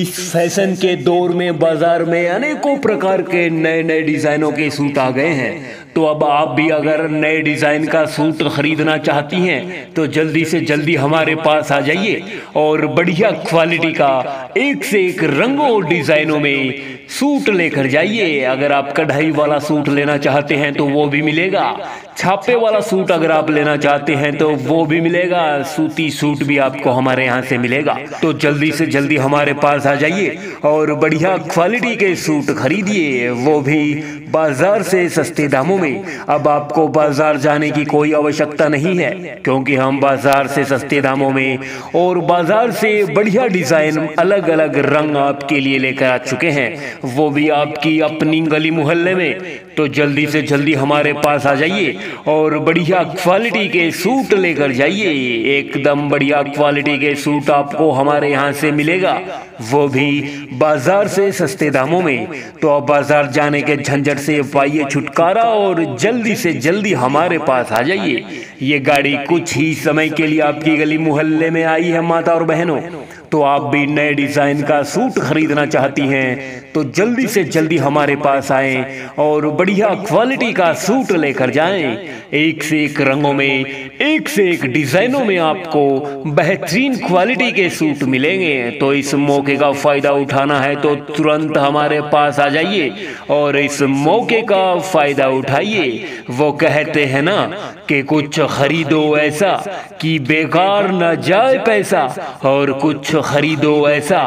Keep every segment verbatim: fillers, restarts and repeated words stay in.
इस फैशन के दौर में बाजार में अनेकों प्रकार के नए नए डिजाइनों के सूट आ गए हैं। तो अब आप भी अगर नए डिजाइन का सूट खरीदना चाहती हैं तो जल्दी से जल्दी हमारे पास आ जाइए और बढ़िया क्वालिटी का एक से एक रंगों और डिजाइनों में सूट लेकर जाइए। अगर आप कढ़ाई वाला सूट लेना चाहते हैं तो वो भी मिलेगा, छापे वाला सूट अगर आप लेना चाहते हैं तो वो भी मिलेगा, सूती सूट भी आपको हमारे यहाँ से मिलेगा। तो जल्दी से जल्दी हमारे पास आ जाइए और बढ़िया क्वालिटी के सूट खरीदिए, वो भी बाजार से सस्ते दामों में। अब आपको बाजार जाने की कोई आवश्यकता नहीं है, क्योंकि हम बाजार से सस्ते दामों में और बाजार से बढ़िया डिजाइन अलग अलग रंग आपके लिए लेकर आ चुके हैं, वो भी आपकी अपनी गली मोहल्ले में। तो जल्दी से जल्दी हमारे पास आ जाइए और बढ़िया क्वालिटी के सूट लेकर जाइए। एकदम बढ़िया क्वालिटी के सूट आपको हमारे यहाँ से मिलेगा, वो भी बाजार से सस्ते दामों में। तो अब बाजार जाने के झंझट से पाइए छुटकारा और जल्दी से जल्दी हमारे पास आ जाइए। ये गाड़ी कुछ ही समय के लिए आपकी गली मोहल्ले में आई है माता और बहनों। तो आप भी नए डिजाइन का सूट खरीदना चाहती हैं तो जल्दी से जल्दी हमारे पास आएं और बढ़िया क्वालिटी का सूट लेकर जाएं। एक से एक रंगों में, एक से एक डिजाइनों में आपको बेहतरीन क्वालिटी के सूट मिलेंगे। तो इस मौके का फायदा उठाना है तो तुरंत हमारे पास आ जाइए और इस मौके का फायदा उठाइए। वो कहते हैं ना कि कुछ खरीदो ऐसा कि बेकार न जाए पैसा, और कुछ खरीदो ऐसा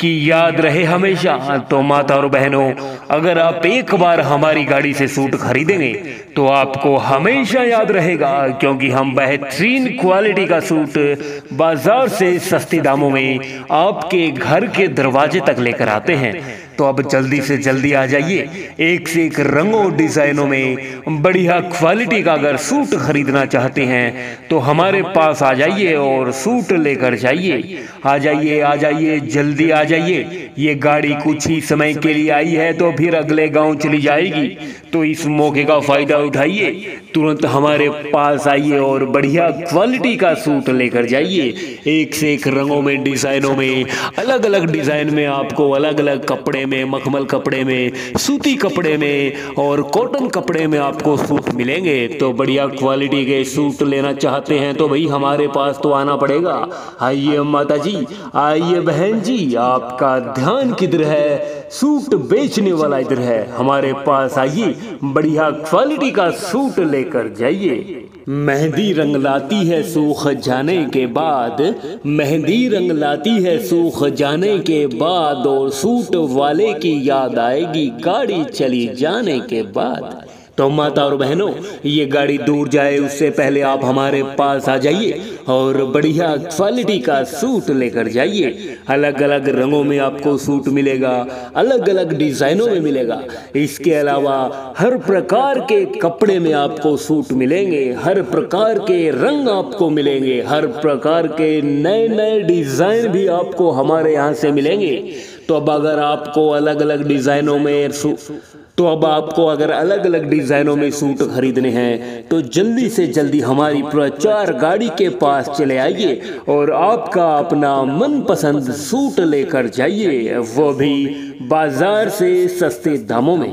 कि याद रहे हमेशा। तो माता और बहनों, अगर आप एक बार हमारी गाड़ी से सूट खरीदेंगे तो आपको हमेशा याद रहेगा, क्योंकि हम बेहतरीन क्वालिटी का सूट बाजार से सस्ते दामों में आपके घर के दरवाजे तक लेकर आते हैं। तो अब जल्दी से जल्दी आ जाइए। एक से एक रंगों डिजाइनों में बढ़िया क्वालिटी का अगर सूट खरीदना चाहते हैं तो हमारे पास आ जाइए और सूट लेकर जाइए। आ जाइए, आ जाइए, जल्दी आ जाइए। ये गाड़ी कुछ ही समय के लिए आई है तो फिर अगले गांव चली जाएगी। तो इस मौके का फायदा उठाइए, तुरंत हमारे पास आइए और बढ़िया क्वालिटी का सूट लेकर जाइए। एक से एक रंगों में, डिजाइनों में, अलग अलग डिजाइन में आपको अलग अलग कपड़े में, मखमल कपड़े में, सूती कपड़े में और कॉटन कपड़े में आपको सूट मिलेंगे। तो बढ़िया क्वालिटी के सूट लेना चाहते हैं तो भाई हमारे पास तो आना पड़ेगा। आइए माता जी, आइए बहन जी, आपका ध्यान किधर है? सूट बेचने वाला इधर है, हमारे पास आइए, बढ़िया क्वालिटी का सूट लेकर जाइए। मेहंदी रंग लाती है सूख जाने के बाद, मेहंदी रंग लाती है सूख जाने के बाद, और सूट वाले की याद आएगी गाड़ी चली जाने के बाद। तो माता और बहनों, ये गाड़ी दूर जाए उससे पहले आप हमारे पास आ जाइए और बढ़िया क्वालिटी का सूट लेकर जाइए। अलग अलग रंगों में आपको सूट मिलेगा, अलग अलग डिजाइनों में मिलेगा। इसके अलावा हर प्रकार के कपड़े में आपको सूट मिलेंगे, हर प्रकार के रंग आपको मिलेंगे, हर प्रकार के नए नए डिजाइन भी आपको हमारे यहाँ से मिलेंगे। तो अब अगर आपको अलग अलग डिजाइनों में तो अब आपको अगर अलग अलग डिजाइनों में सूट खरीदने हैं तो जल्दी से जल्दी हमारी प्रचार गाड़ी के पास चले आइए और आपका अपना मनपसंद सूट लेकर जाइए, वो भी बाजार से सस्ते दामों में।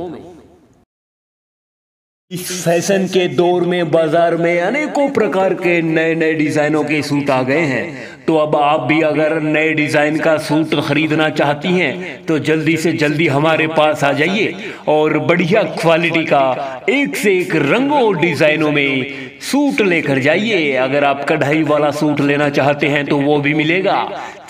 इस फैशन के दौर में बाजार में अनेकों प्रकार के नए नए डिजाइनों के सूट आ गए हैं। तो अब आप भी अगर नए डिजाइन का सूट खरीदना चाहती हैं तो जल्दी से जल्दी हमारे पास आ जाइए और बढ़िया क्वालिटी का एक से एक रंगों और डिजाइनों में सूट लेकर जाइए। अगर आप कढ़ाई वाला सूट लेना चाहते हैं तो वो भी मिलेगा,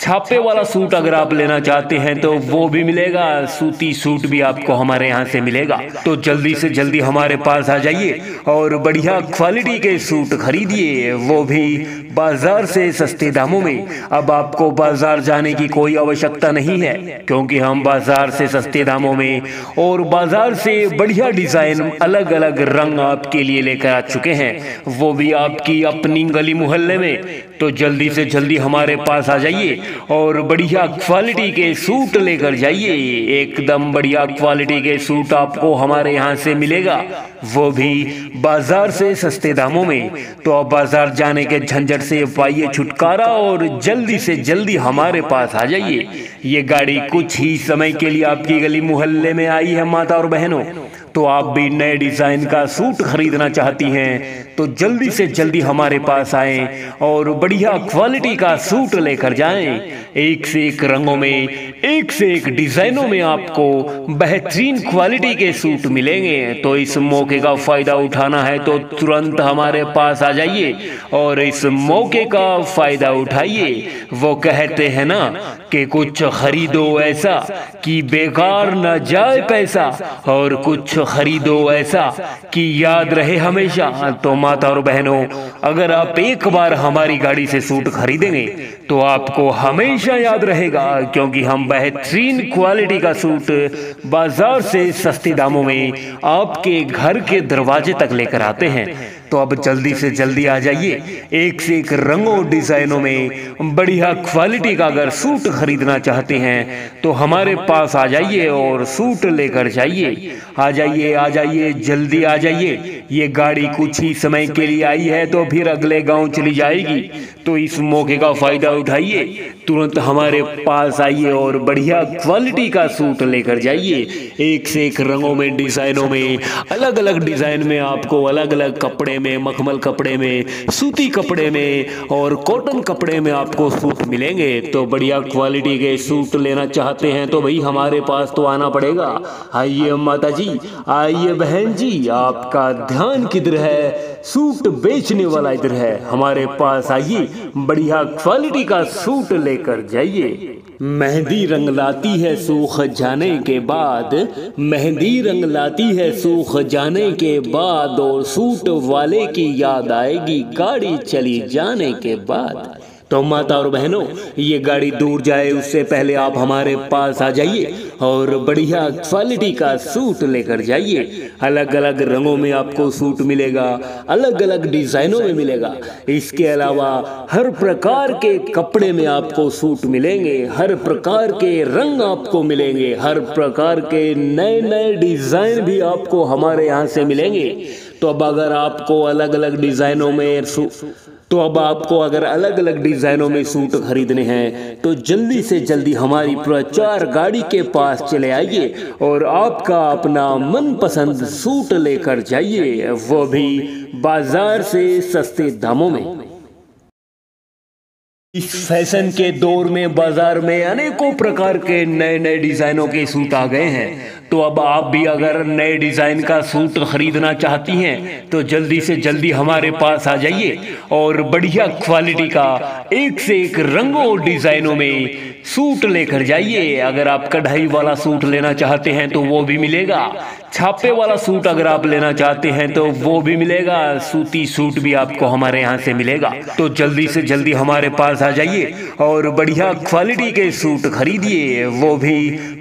छापे वाला सूट अगर आप लेना चाहते हैं तो वो भी मिलेगा, सूती सूट भी आपको हमारे यहाँ से मिलेगा। तो जल्दी से जल्दी हमारे पास आ जाइए और बढ़िया क्वालिटी के सूट खरीदिए, वो भी बाजार से सस्ते दामों में। अब आपको बाजार जाने की कोई आवश्यकता नहीं है, क्योंकि हम बाजार से सस्ते दामों में और बाजार से बढ़िया डिजाइन अलग अलग रंग आपके लिए लेकर आ चुके हैं, वो भी आपकी अपनी गली मोहल्ले में। तो जल्दी से जल्दी हमारे पास आ जाइए और बढ़िया क्वालिटी के सूट लेकर जाइए। एकदम बढ़िया क्वालिटी के सूट आपको हमारे यहाँ से मिलेगा, वो भी बाजार से सस्ते दामों में। तो अब बाजार जाने के झंझट से पाइए छुटकारा और जल्दी से जल्दी हमारे पास आ जाइए। ये गाड़ी कुछ ही समय के लिए आपकी गली मोहल्ले में आई है। माता और बहनों, तो आप भी नए डिजाइन का सूट खरीदना चाहती हैं तो जल्दी से जल्दी हमारे पास आएं और बढ़िया क्वालिटी का सूट लेकर जाएं। एक से एक रंगों में, एक से एक डिजाइनों में आपको बेहतरीन क्वालिटी के सूट मिलेंगे। तो इस मौके का फायदा उठाना है तो तुरंत हमारे पास आ जाइए और इस मौके का फायदा उठाइए। वो कहते हैं ना कि कुछ खरीदो ऐसा कि बेकार न जाए पैसा, और कुछ खरीदो ऐसा कि याद रहे हमेशा। तो माता और बहनों, अगर आप एक बार हमारी गाड़ी से सूट खरीदेंगे तो आपको हमेशा याद रहेगा, क्योंकि हम बेहतरीन क्वालिटी का सूट बाजार से सस्ते दामों में आपके घर के दरवाजे तक लेकर आते हैं। तो अब जल्दी से जल्दी आ जाइए। एक से एक रंगों डिजाइनों में बढ़िया क्वालिटी का अगर सूट खरीदना चाहते हैं तो हमारे पास आ जाइए और सूट लेकर जाइए। आ जाइए, आ जाइए, जल्दी आ जाइए। ये गाड़ी कुछ ही समय के लिए आई है तो फिर अगले गांव चली जाएगी। तो इस मौके का फायदा उठाइए, तुरंत हमारे पास आइए और बढ़िया क्वालिटी का सूट लेकर जाइए। एक से एक रंगों में, डिजाइनों में, अलग अलग डिजाइन में आपको अलग अलग कपड़े में, मखमल कपड़े में, सूती कपड़े में और कॉटन कपड़े में आपको सूट मिलेंगे। तो बढ़िया क्वालिटी के सूट लेना चाहते हैं तो भाई हमारे पास तो आना पड़ेगा। आइए माता जी, आइए बहन जी, आपका ध्यान किधर है? सूट बेचने वाला इधर है, हमारे पास आइए, बढ़िया क्वालिटी का सूट लेकर जाइए। मेहंदी रंग लाती है सूख जाने के बाद, मेहंदी रंग लाती है सूख जाने के बाद, और सूट वाले की याद आएगी गाड़ी चली जाने के बाद। तो माता और बहनों, ये गाड़ी दूर जाए उससे पहले आप हमारे पास आ जाइए और बढ़िया क्वालिटी का सूट लेकर जाइए। अलग अलग रंगों में आपको सूट मिलेगा, अलग अलग डिजाइनों में मिलेगा। इसके अलावा हर प्रकार के कपड़े में आपको सूट मिलेंगे, हर प्रकार के रंग आपको मिलेंगे, हर प्रकार के नए नए डिजाइन भी आपको हमारे यहाँ से मिलेंगे। तो अब अगर आपको अलग अलग डिजाइनों में तो अब आपको अगर अलग अलग डिजाइनों में सूट खरीदने हैं तो जल्दी से जल्दी हमारी प्रचार गाड़ी के पास चले आइए और आपका अपना मनपसंद सूट लेकर जाइए, वो भी बाजार से सस्ते दामों में। इस फैशन के दौर में बाजार में अनेकों प्रकार के नए नए डिजाइनों के सूट आ गए हैं। तो अब आप भी अगर नए डिजाइन का सूट खरीदना चाहती हैं तो जल्दी से जल्दी हमारे पास आ जाइए और बढ़िया क्वालिटी का एक से एक रंगों और डिजाइनों में सूट लेकर जाइए। अगर आप कढ़ाई वाला सूट लेना चाहते हैं तो वो भी मिलेगा, छापे वाला सूट अगर आप लेना चाहते हैं तो वो भी मिलेगा, सूती सूट भी आपको हमारे यहाँ से मिलेगा। तो जल्दी से जल्दी हमारे पास आ जाइए और बढ़िया क्वालिटी के सूट खरीदिए, वो भी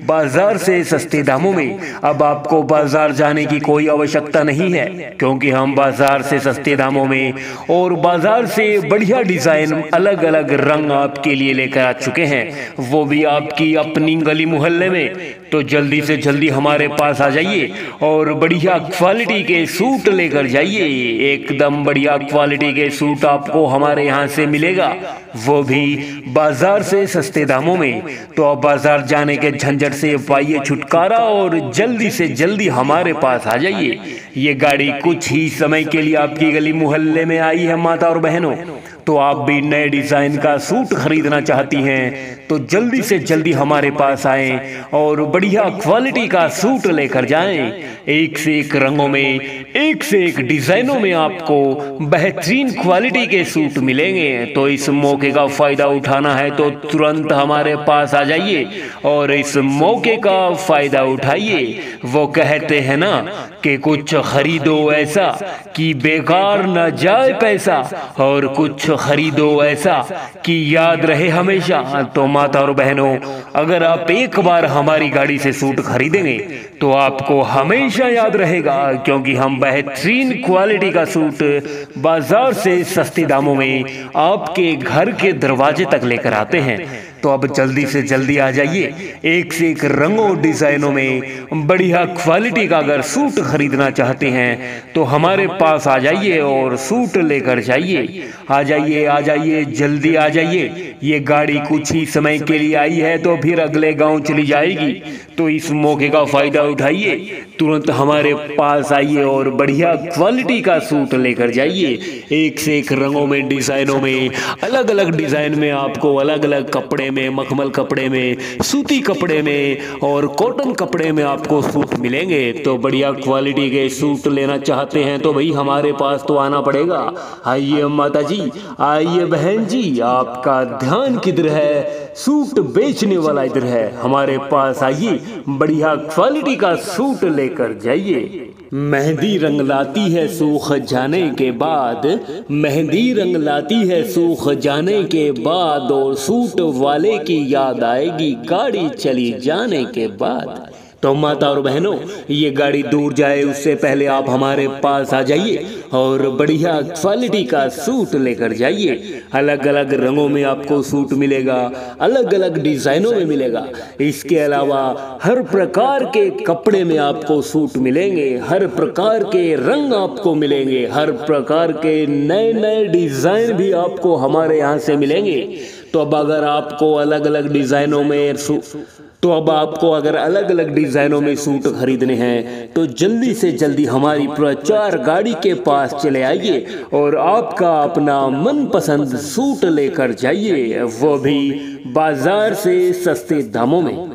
बाजार से सस्ते दामों में। अब आपको बाजार जाने की कोई आवश्यकता नहीं है, क्योंकि हम बाजार से सस्ते दामों में और बाजार से बढ़िया डिजाइन, अलग अलग रंग आपके लिए लेकर आ चुके हैं, वो भी आपकी अपनी गली मोहल्ले में। तो जल्दी से जल्दी हमारे पास आ जाइए और बढ़िया क्वालिटी के सूट लेकर जाइए। एकदम बढ़िया क्वालिटी के सूट आपको हमारे यहाँ से मिलेगा, वो भी बाजार से सस्ते दामों में। तो आप बाजार जाने के झंझट से पाइए छुटकारा और जल्दी से जल्दी हमारे पास आ जाइए। ये गाड़ी कुछ ही समय के लिए आपकी गली मोहल्ले में आई है। माता और बहनों, तो आप भी नए डिजाइन का सूट खरीदना चाहती हैं तो जल्दी से जल्दी हमारे पास आएं और बढ़िया क्वालिटी का सूट लेकर जाएं। एक से एक रंगों में, एक से एक डिजाइनों में आपको बेहतरीन क्वालिटी के सूट मिलेंगे। तो इस मौके का फायदा उठाना है तो तुरंत हमारे पास आ जाइए और इस मौके का फायदा उठाइए। वो कहते हैं ना कि कुछ खरीदो ऐसा कि बेकार न जाए पैसा, और कुछ खरीदो ऐसा कि याद रहे हमेशा। तो माता और बहनों, अगर आप एक बार हमारी गाड़ी से सूट खरीदेंगे तो आपको हमेशा याद रहेगा, क्योंकि हम बेहतरीन क्वालिटी का सूट बाजार से सस्ते दामों में आपके घर के दरवाजे तक लेकर आते हैं। तो अब जल्दी से जल्दी आ जाइए। एक से एक रंगों डिज़ाइनों में बढ़िया क्वालिटी का अगर सूट खरीदना चाहते हैं तो हमारे पास आ जाइए और सूट लेकर जाइए। आ जाइए आ जाइए जल्दी आ जाइए। ये गाड़ी कुछ ही समय के लिए आई है तो फिर अगले गांव चली जाएगी, तो इस मौके का फ़ायदा उठाइए। तुरंत हमारे पास आइए और बढ़िया क्वालिटी का सूट लेकर जाइए। एक से एक रंगों में डिज़ाइनों में, अलग अलग डिज़ाइन में आपको अलग अलग कपड़े में, मखमल कपड़े में, सूती कपड़े में और कॉटन कपड़े में आपको सूट मिलेंगे। तो बढ़िया क्वालिटी के सूट लेना चाहते हैं तो भाई हमारे पास तो आना पड़ेगा। आइए माता जी, आइए बहन जी, आपका ध्यान किधर है? सूट बेचने वाला इधर है, हमारे पास आइए, बढ़िया क्वालिटी का सूट लेकर जाइए। मेहंदी रंग लाती है सूख जाने के बाद, मेहंदी रंग लाती है सूख जाने के बाद और सूट वाले की याद आएगी गाड़ी चली जाने के बाद। तो माता और बहनों, ये गाड़ी दूर जाए उससे पहले आप हमारे पास आ जाइए और बढ़िया क्वालिटी का सूट लेकर जाइए। अलग अलग रंगों में आपको सूट मिलेगा, अलग अलग डिज़ाइनों में मिलेगा। इसके अलावा हर प्रकार के कपड़े में आपको सूट मिलेंगे, हर प्रकार के रंग आपको मिलेंगे, हर प्रकार के नए नए डिज़ाइन भी आपको हमारे यहाँ से मिलेंगे। तो अब अगर आपको अलग अलग डिज़ाइनों में तो अब आपको अगर अलग अलग डिज़ाइनों में सूट खरीदने हैं तो जल्दी से जल्दी हमारी प्रचार गाड़ी के पास चले आइए और आपका अपना मनपसंद सूट लेकर जाइए, वो भी बाजार से सस्ते दामों में।